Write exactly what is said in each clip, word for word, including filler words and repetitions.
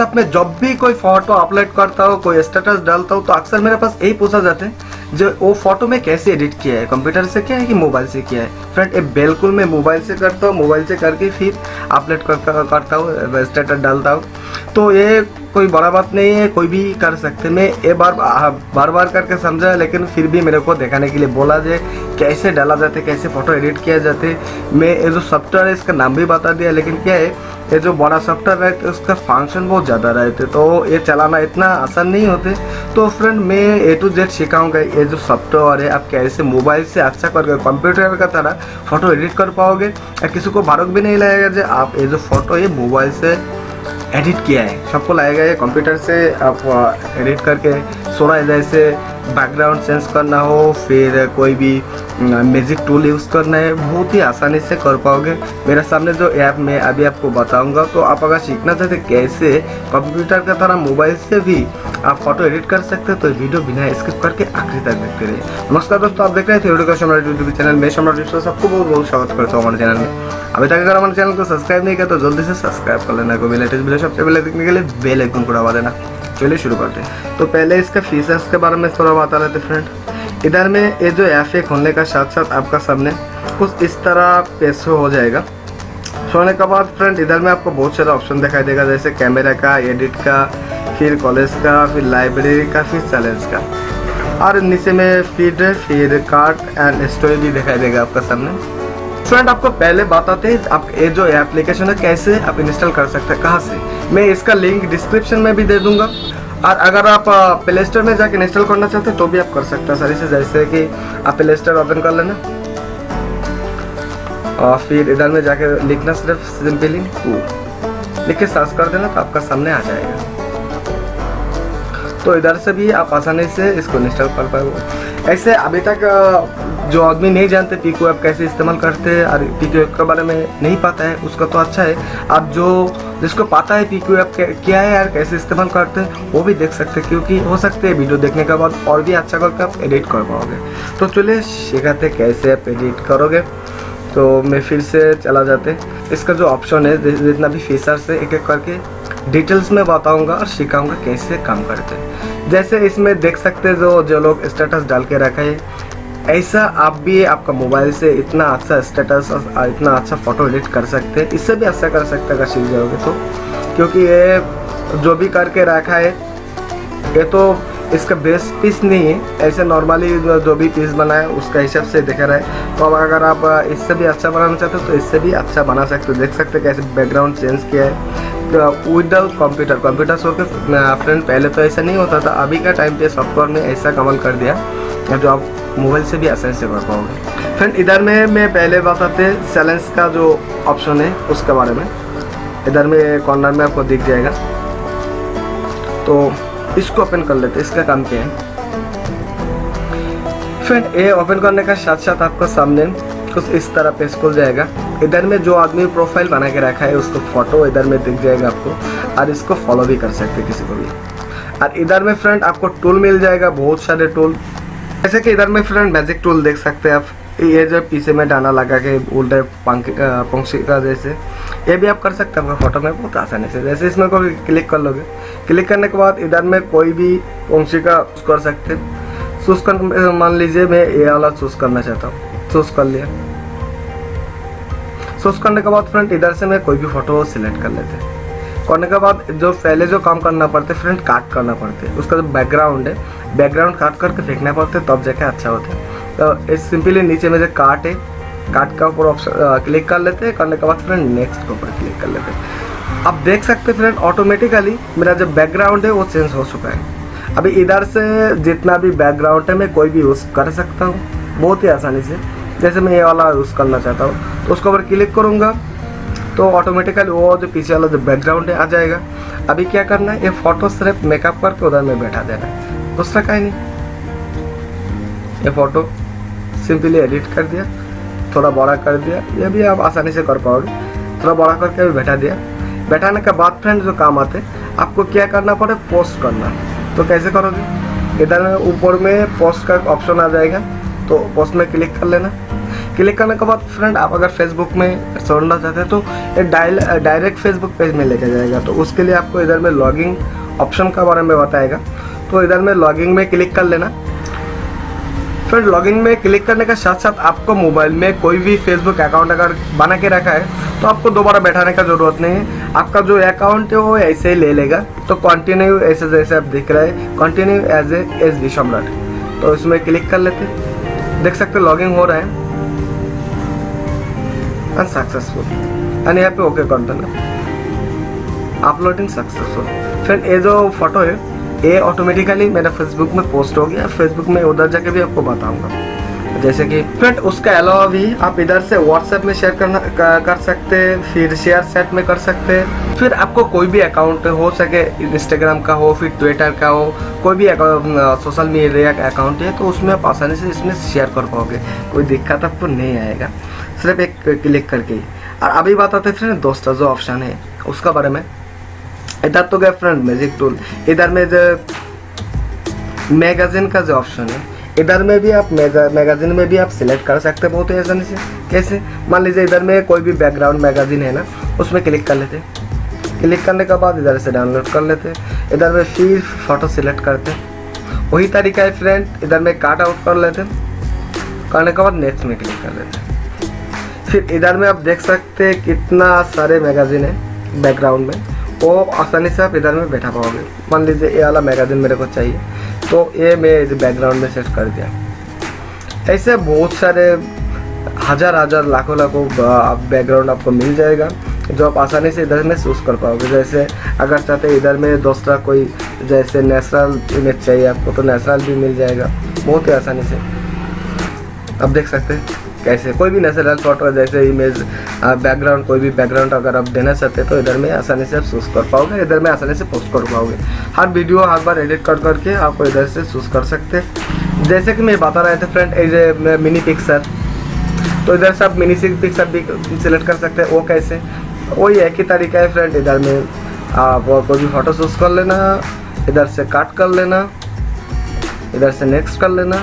WhatsApp में जब भी कोई फोटो अपलोड करता हो, कोई स्टेटस डालता हो, तो अक्सर मेरे पास यही पूछा जाता है जो वो फोटो में कैसे एडिट किया है, कंप्यूटर से किया है कि मोबाइल से किया है। फ्रेंड, ये बिल्कुल मैं मोबाइल से करता हूँ, मोबाइल से करके फिर अपलोड करता हूँ, स्टेटस डालता हूँ। तो ये कोई बड़ा बात नहीं है, कोई भी कर सकते। मैं एक बार बार बार करके समझा, लेकिन फिर भी मेरे को दिखाने के लिए बोला जाए कैसे डाला जाते, कैसे फ़ोटो एडिट किया जाते। मैं ये जो सॉफ्टवेयर है इसका नाम भी बता दिया, लेकिन क्या है ये जो बड़ा सॉफ्टवेयर है तो उसका फंक्शन बहुत ज़्यादा रहते, तो ये चलाना इतना आसान नहीं होते। तो फ्रेंड, मैं ए टू जेड सिखाऊंगा ये जो सॉफ्टवेयर है आप कैसे मोबाइल से अच्छा करके कंप्यूटर का तरह फ़ोटो एडिट कर पाओगे। किसी को भारत भी नहीं लगेगा जो आप ये जो फ़ोटो है मोबाइल से एडिट किया है, सबको लाएगा ये कंप्यूटर से आप एडिट करके सोना, जैसे बैकग्राउंड चेंज करना हो, फिर कोई भी म्यूजिक टूल यूज़ करना है, बहुत ही आसानी से कर पाओगे। मेरे सामने जो ऐप मैं अभी आपको बताऊंगा, तो आप अगर सीखना चाहते कैसे कंप्यूटर का तरह मोबाइल से भी आप फोटो एडिट कर सकते हैं, तो वीडियो बिना स्किप करके आखिरी तक देखते रहिए। नमस्कार दोस्तों, आप देख रहे थे वीडियो का सम्राट यूट्यूब चैनल में। सम्राट यूट्यूब सबको बहुत बहुत स्वागत करता हूँ हमारे चैनल में। अभी तक अगर हमारे चैनल को सब्सक्राइब नहीं किया तो जल्दी से सब्सक्राइब कर लेना, कोई लेटेस्ट वीडियो सबसे पहले देखने के लिए बेल आइकन को दबा देना। चलिए शुरू करते हैं। तो पहले इसका फीचर्स के बारे में थोड़ा बता लेते फ्रेंड। इधर में ये जो ऐप है खोलने का साथ साथ आपका सामने कुछ इस तरह पेश हो जाएगा। खोलने के बाद फ्रेंड इधर में आपको बहुत सारा ऑप्शन दिखाई देगा, जैसे कैमरा का, एडिट का, फिर कॉलेज का, फिर लाइब्रेरी का, फिर चैलेंज का, और नीचे में फीड, फिर कार्ट एंड स्टोरी भी दिखाई देगा आपका सामने। फ्रेंड, आपको पहले बताते हैं आप ये जो एप्लीकेशन है कैसे आप इंस्टॉल कर सकते हैं, कहाँ से। मैं इसका लिंक डिस्क्रिप्शन में भी दे दूंगा, और अगर आप प्ले स्टोर में जाकर इंस्टॉल करना चाहते हैं तो भी आप कर सकते हैं। सर इसे जैसे कि आप प्ले स्टोर ओपन कर लेना और फिर इधर में जाके लिखना सिर्फ सिंपली लिख के सर्च कर देना, तो आपका सामने आ जाएगा। तो इधर से भी आप आसानी से इसको इंस्टॉल कर पाओगे। ऐसे अभी तक जो आदमी नहीं जानते पीकू ऐप कैसे इस्तेमाल करते हैं और पीकू ऐप के बारे में नहीं पता है उसका तो अच्छा है, आप जो जिसको पता है पीकू ऐप क्या है और कैसे इस्तेमाल करते हैं वो भी देख सकते हैं, क्योंकि हो सकते हैं वीडियो देखने के बाद और भी अच्छा करके आप एडिट कर पाओगे। तो चलिए सिखाते कैसे आप एडिट करोगे। तो मैं फिर से चला जाते इसका जो ऑप्शन है, जितना भी फीचर्स है एक एक करके डिटेल्स में बताऊंगा और सिखाऊंगा कैसे काम करते हैं। जैसे इसमें देख सकते जो जो लोग स्टेटस डाल के रखा है, ऐसा आप भी आपका मोबाइल से इतना अच्छा स्टेटस, इतना अच्छा फ़ोटो एडिट कर सकते हैं। इससे भी अच्छा कर सकते अगर सीख जाओगे तो, क्योंकि ये जो भी करके रखा है ये तो इसका बेस पीस नहीं है, ऐसे नॉर्मली जो भी पीस बनाए उसका हिसाब से देखा रहे। तो अब अगर आप इससे भी अच्छा बनाना चाहते हो तो इससे भी अच्छा बना सकते हो। देख सकते कैसे बैकग्राउंड चेंज किया है विदाउट कंप्यूटर कंप्यूटर शो के। फ्रेंड, पहले तो ऐसा नहीं होता था, अभी का टाइम पे सॉफ्टवेयर ने ऐसा कमाल कर दिया जो आप मोबाइल से भी आसानी से कर पाओगे। फ्रेंड, इधर में मैं पहले बताते चैलेंज का जो ऑप्शन है उसके बारे में, इधर में कॉर्नर में आपको दिख जाएगा। तो इसको ओपन कर लेते, इसका काम क्या है। फ्रेंड, ये ओपन करने का साथ साथ आपको सामने कुछ इस तरह पेज खुल जाएगा। इधर में जो आदमी प्रोफाइल बना के रखा है उसको फोटो इधर में दिख जाएगा आपको, और इसको फॉलो भी कर सकते किसी को भी। और इधर में फ्रेंड आपको टूल मिल जाएगा, बहुत सारे टूल, जैसे कि इधर में फ्रेंड मैजिक टूल देख सकते हैं आप, ये जो पीछे में डाना लगा के उल्टे पंखी का जैसे, ये भी आप कर सकते हैं आपका फोटो में बहुत आसानी से। जैसे इसमें को क्लिक कर लोगे, क्लिक करने के बाद इधर में कोई भी पंखी का चूज कर सकते हैं। चूज कर, मान लीजिए मैं ये वाला चूज करना चाहता हूँ, चूज कर लिया। चूज करने के बाद फ्रेंड इधर से मैं कोई भी फोटो सिलेक्ट कर लेते हैं। करने के बाद जो पहले जो काम करना पड़ता है फ्रेंड, काट करना पड़ते है उसका जो बैकग्राउंड है, बैकग्राउंड काट करके फेंकना पड़ता है, तब जाके अच्छा होता है। तो सिंपली नीचे में जो काट है, काट का ऊपर ऑप्शन क्लिक कर लेते हैं। करने के बाद फ्रेंड नेक्स्ट के ऊपर क्लिक कर लेते हैं। अब देख सकते हैं फ्रेंड ऑटोमेटिकली मेरा जो बैकग्राउंड है वो चेंज हो चुका है। अभी इधर से जितना भी बैकग्राउंड है मैं कोई भी यूज़ कर सकता हूँ बहुत ही आसानी से। जैसे मैं ये वाला यूज़ करना चाहता हूँ तो उसके ऊपर क्लिक करूँगा, तो ऑटोमेटिकली वो जो पीछे वाला जो बैकग्राउंड है आ जाएगा। अभी क्या करना है, ये फोटो सिर्फ मेकअप करके उधर में बैठा देना है, दूसरा का ही नहीं। ये फोटो सिंपली एडिट कर दिया, थोड़ा बड़ा कर दिया, ये भी आप आसानी से कर पाओगे। थोड़ा बड़ा करके भी बैठा दिया। बैठाने के बाद फ्रेंड जो काम आते आपको क्या करना पड़े, पोस्ट करना। तो कैसे करोगे, इधर ऊपर में पोस्ट का ऑप्शन आ जाएगा, तो पोस्ट में क्लिक कर लेना। क्लिक करने के बाद फ्रेंड आप अगर फेसबुक में जोड़ना चाहते हैं तो ये डायरेक्ट फेसबुक पेज में लेके जाएगा। तो उसके लिए आपको इधर में लॉगिंग ऑप्शन का बारे में बताएगा, तो इधर में लॉगिंग में क्लिक कर लेना। फ्रेंड लॉगिन में क्लिक करने के साथ साथ आपको मोबाइल में कोई भी फेसबुक अकाउंट अगर बना के रखा है तो आपको दोबारा बैठाने का ज़रूरत नहीं है, आपका जो अकाउंट है वो ऐसे ही ले लेगा। तो कंटिन्यू ऐसे जैसे आप देख रहे हैं continue as A S D Samrat, तो इसमें क्लिक कर लेते हैं। देख सकते लॉगिंग हो रहा है एंड सक्सेसफुल एंड यहाँ पे ओके कर देना, अपलोडिंग सक्सेसफुल। फ्रेंड ये जो फोटो है ये ऑटोमेटिकली मेरा फेसबुक में पोस्ट हो गया, फेसबुक में उधर जाके भी आपको बताऊंगा जैसे कि। फ्रेंड उसके अलावा भी आप इधर से व्हाट्सएप में शेयर करना कर सकते हैं, फिर शेयर सेट में कर सकते हैं। फिर आपको कोई भी अकाउंट हो सके, इंस्टाग्राम का हो फिर ट्विटर का हो, कोई भी सोशल मीडिया का अकाउंट है तो उसमें आप आसानी से इसमें शेयर कर पाओगे, कोई दिक्कत आपको नहीं आएगा सिर्फ एक क्लिक करके ही। और अभी बात आते फ्रेंड दोस्तों जो ऑप्शन है उसका बारे में। इधर तो गया फ्रेंड मैजिक टूल, इधर में जो मैगजीन का जो ऑप्शन है इधर में भी आप मैगजीन में भी आप सिलेक्ट कर सकते हैं बहुत आसानी से। कैसे, मान लीजिए इधर में कोई भी बैकग्राउंड मैगजीन है ना उसमें क्लिक कर लेते, क्लिक करने के बाद इधर से डाउनलोड कर लेते, इधर में फिर फोटो सिलेक्ट करते, वही तरीका है फ्रेंड। इधर में काट आउट कर लेते, करने के बाद नेक्स्ट में क्लिक कर लेते। फिर इधर में आप देख सकते हैं कितना सारे मैगजीन है बैकग्राउंड में, वो आसानी से आप इधर में बैठा पाओगे। मान लीजिए ये वाला मैगजीन मेरे को चाहिए तो ये मैं बैकग्राउंड में सेट कर दिया। ऐसे बहुत सारे हज़ार हज़ार लाखों लाखों बैकग्राउंड आपको मिल जाएगा जो आप आसानी से इधर में चूज़ कर पाओगे। जैसे अगर चाहते इधर में दूसरा कोई जैसे नेचुरल इमेज चाहिए आपको तो नेचुरल भी मिल जाएगा बहुत ही आसानी से। आप देख सकते हैं कैसे कोई भी नेचुरल फोटो जैसे इमेज बैकग्राउंड कोई भी बैकग्राउंड अगर आप देना चाहते हैं तो इधर में आसानी से आप चूज कर पाओगे, इधर में आसानी से पोस्ट कर पाओगे। हर वीडियो हर बार एडिट कर करके आप इधर से चूज कर सकते हैं। जैसे कि मैं बता रहे थे फ्रेंड ये मिनी पिक्चर, तो इधर से आप मिनी पिक्चर भी सिलेक्ट कर सकते हैं। वो कैसे, वही एक ही तरीका है फ्रेंड। इधर में आप कोई भी फोटो चूज कर लेना, इधर से काट कर लेना, इधर से नेक्स्ट कर लेना,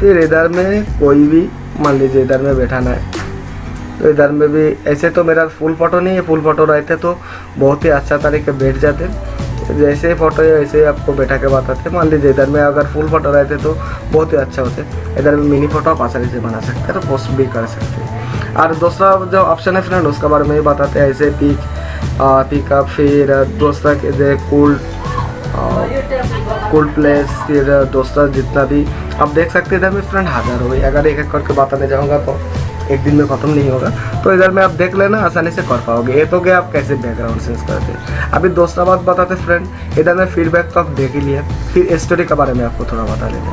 फिर इधर में कोई भी मान लीजिए इधर में बैठाना है तो इधर में भी ऐसे। तो मेरा फुल फोटो नहीं है, फुल फोटो रहते तो बहुत ही अच्छा तरीके बैठ जाते, जैसे ही फोटो ऐसे ही आपको बैठा के बताते। मान लीजिए इधर में अगर फुल फोटो रहते तो बहुत ही अच्छा होते, इधर में मिनी फोटो आप आसानी से बना सकते हैं तो पोस्ट भी कर सकते हैं। और दूसरा जो ऑप्शन है फ्रेंड उसके बारे में ही बताते हैं। ऐसे पिक पिकअप फिर दूसरा कूल कूल प्लेस फिर दोस्तों जितना भी आप देख सकते हैं इधर में फ्रेंड हज़ार हुई। अगर एक एक करके बताने जाऊँगा तो एक दिन में ख़त्म नहीं होगा, तो इधर में आप देख लेना आसानी से कर पाओगे। ये तो गया आप कैसे बैकग्राउंड चेंज करते। अभी दूसरा बात बताते फ्रेंड, इधर में फीडबैक तो आप देख ही लिया, फिर स्टोरी के बारे में आपको थोड़ा बता देते।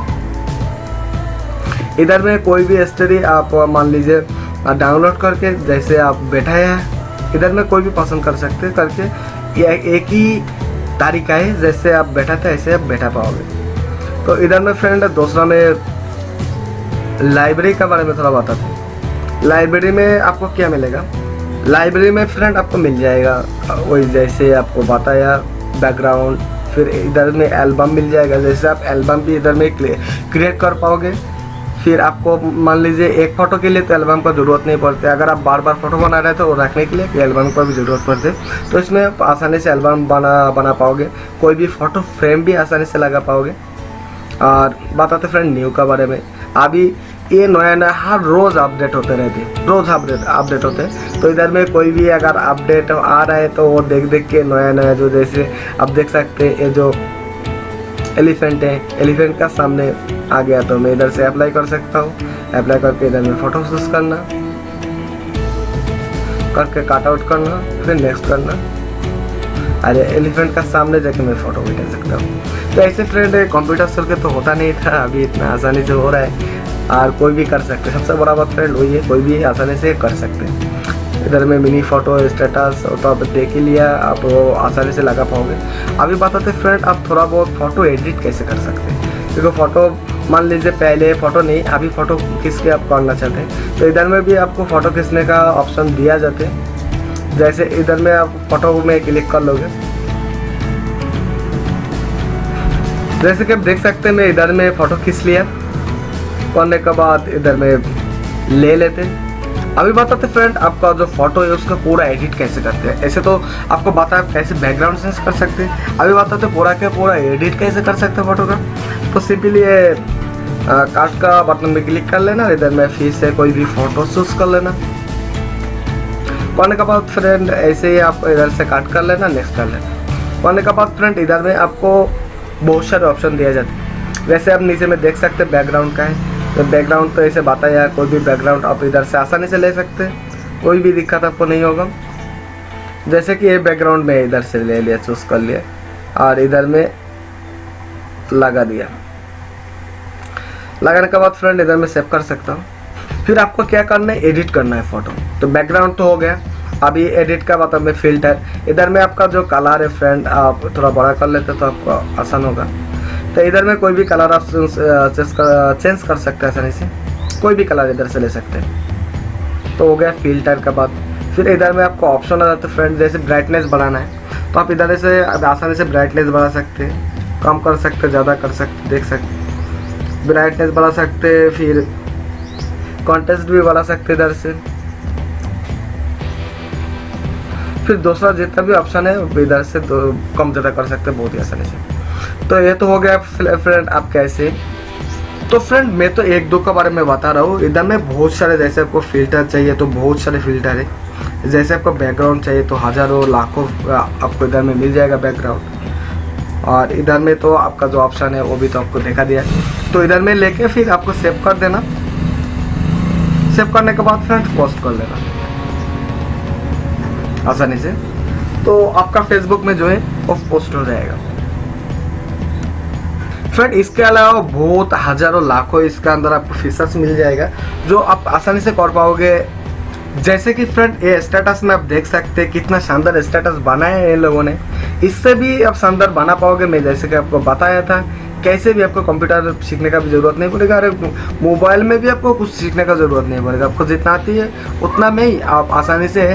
इधर में कोई भी स्टोरी आप मान लीजिए डाउनलोड करके जैसे आप बैठाए हैं इधर में कोई भी पसंद कर सकते करके, एक ही तरीका है जैसे आप बैठा था ऐसे आप बैठा पाओगे। तो इधर में फ्रेंड दूसरा में लाइब्रेरी के बारे में थोड़ा बताते हैं। लाइब्रेरी में आपको क्या मिलेगा, लाइब्रेरी में फ्रेंड आपको मिल जाएगा वही जैसे आपको बताया बैकग्राउंड, फिर इधर में एल्बम मिल जाएगा, जैसे आप एल्बम भी इधर में क्रिएट कर पाओगे। फिर आपको मान लीजिए एक फ़ोटो के लिए तो एल्बम का ज़रूरत नहीं पड़ती, अगर आप बार बार फोटो बना रहे हैं तो रखने के लिए एल्बम का भी ज़रूरत पड़ती है, तो इसमें आप आसानी से एल्बम बना बना पाओगे, कोई भी फ़ोटो फ्रेम भी आसानी से लगा पाओगे। और बताते फ्रेंड न्यू के बारे में, अभी ये नया नया हर रोज़ अपडेट होते रहते हैं, रोज़ अपडेट अपडेट होते हैं। तो इधर में कोई भी अगर अपडेट आ रहा है तो वो देख देख के नया नया जो जैसे आप देख सकते हैं ये जो एलिफेंट है, एलिफेंट का सामने आ गया तो मैं इधर से अप्लाई कर सकता हूँ, अप्लाई करके इधर में फोटो चूज करना करके काट आउट करना फिर नेक्स्ट करना, अरे एलिफेंट का सामने जाके मैं फ़ोटो भी ले सकता हूँ। तो ऐसे फ्रेंड कंप्यूटर चल के तो होता नहीं था, अभी इतना आसानी से हो रहा है और कोई भी कर सकते। सबसे बड़ा बात फ्रेंड वही है, कोई भी आसानी से कर सकते हैं। इधर में मिनी फोटो स्टेटस तो आप देख ही लिया, आप वो आसानी से लगा पाओगे। अभी बात आते फ्रेंड आप थोड़ा बहुत फ़ोटो एडिट कैसे कर सकते हैं, क्योंकि फ़ोटो मान लीजिए पहले फ़ोटो नहीं अभी फ़ोटो खींच के आप करना चाहते हैं तो इधर में भी आपको फ़ोटो खींचने का ऑप्शन दिया जाता है। जैसे इधर में आप फोटो में क्लिक कर लोगे, जैसे कि आप देख सकते हैं मैं इधर में फ़ोटो खींच लिया, करने के बाद इधर में ले लेते हैं। अभी बताते फ्रेंड आपका जो फोटो है उसका पूरा एडिट कैसे करते हैं। ऐसे तो आपको बता आप कैसे बैकग्राउंड चेंज कर सकते हैं, अभी बताते पूरा क्या पूरा एडिट कैसे कर सकते हैं फोटो का। तो सिंपली ये कार्ड का बटन में क्लिक कर लेना, इधर में फिर से कोई भी फोटो चूज कर लेना। करने के बाद फ्रेंड ऐसे ही आप इधर से काट कर लेना, नेक्स्ट कर लेना। करने के बाद फ्रेंड इधर में आपको बहुत सारे ऑप्शन दिया जाता है। वैसे आप नीचे में देख सकते हैं बैकग्राउंड का है, तो बैकग्राउंड तो ऐसे बताया कोई भी बैकग्राउंड आप इधर से आसानी से ले सकते हैं, कोई भी दिक्कत आपको नहीं होगा। जैसे कि ये बैकग्राउंड में इधर से ले लिया, चूज कर लिया और इधर में लगा दिया। लगाने के बाद फ्रेंड इधर में सेव कर सकता हूँ। फिर आपको क्या करना है, एडिट करना है फ़ोटो। तो बैकग्राउंड तो हो गया, अभी एडिट का मतलब में फ़िल्टर, इधर में आपका जो कलर है फ्रेंड आप थोड़ा बड़ा कर लेते तो आपको आसान होगा। तो इधर में कोई भी कलर आप चेंज कर सकते हैं आसानी से, कोई भी कलर इधर से ले सकते हैं। तो हो गया फ़िल्टर का बात। फिर इधर में आपको ऑप्शन आ जाता है फ्रेंड, जैसे ब्राइटनेस बढ़ाना है तो आप इधर से आसानी से ब्राइटनेस बढ़ा सकते हैं, कम कर सकते हैं, ज़्यादा कर सकते, देख सकते ब्राइटनेस बढ़ा सकते। फिर कॉन्टेस्ट भी बढ़ा सकते इधर से। फिर दूसरा जितना भी ऑप्शन है इधर से तो कम ज़्यादा कर सकते हैं बहुत ही आसानी से। तो ये तो हो गया फ्रेंड आप कैसे। तो फ्रेंड मैं तो एक दो के बारे में बता रहा हूँ, इधर में बहुत सारे, जैसे आपको फ़िल्टर चाहिए तो बहुत सारे फ़िल्टर है, जैसे आपको बैकग्राउंड चाहिए तो हज़ारों लाखों आपको इधर में मिल जाएगा बैकग्राउंड। और इधर में तो आपका जो ऑप्शन है वो भी तो आपको देखा दिया। तो इधर में लेके फिर आपको सेव कर देना, सेव करने के बाद फ्रेंड पोस्ट कर लेना आसानी से। तो आपका फेसबुक में जो है वो पोस्ट हो जाएगा। फ्रेंड इसके अलावा बहुत हजारों लाखों इसके अंदर आपको फीचर्स मिल जाएगा जो आप आसानी से कर पाओगे। जैसे कि फ्रेंड ये स्टेटस में आप देख सकते हैं कितना शानदार स्टेटस बनाया है इन लोगों ने, इससे भी आप शानदार बना पाओगे। मैं जैसे कि आपको बताया था कैसे भी आपको कंप्यूटर सीखने का भी ज़रूरत नहीं पड़ेगा, अरे मोबाइल में भी आपको कुछ सीखने का ज़रूरत नहीं पड़ेगा। आपको जितना आती है उतना में ही आप आसानी से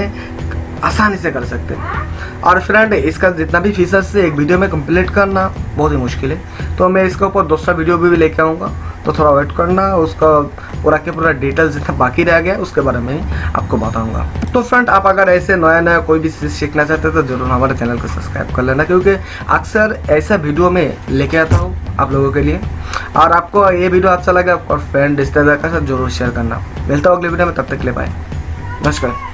आसानी से कर सकते हैं। और फ्रेंड इसका जितना भी फीचर्स है एक वीडियो में कंप्लीट करना बहुत ही मुश्किल है, तो मैं इसके ऊपर दूसरा वीडियो भी, भी लेके आऊँगा। तो थोड़ा वेट करना, उसका पूरा के पूरा डिटेल जितना बाकी रह गया उसके बारे में आपको बताऊँगा। तो फ्रेंड आप अगर ऐसे नया नया कोई भी चीज़ सीखना चाहते हैं तो जरूर हमारे चैनल को सब्सक्राइब कर लेना, क्योंकि अक्सर ऐसा वीडियो मैं लेके आता हूँ आप लोगों के लिए। और आपको ये वीडियो अच्छा लगे आपको फ्रेंड रिश्तेदार के साथ जरूर शेयर करना। मिलता हूँ अगले वीडियो में, तब तक के लिए बाय, नमस्कार।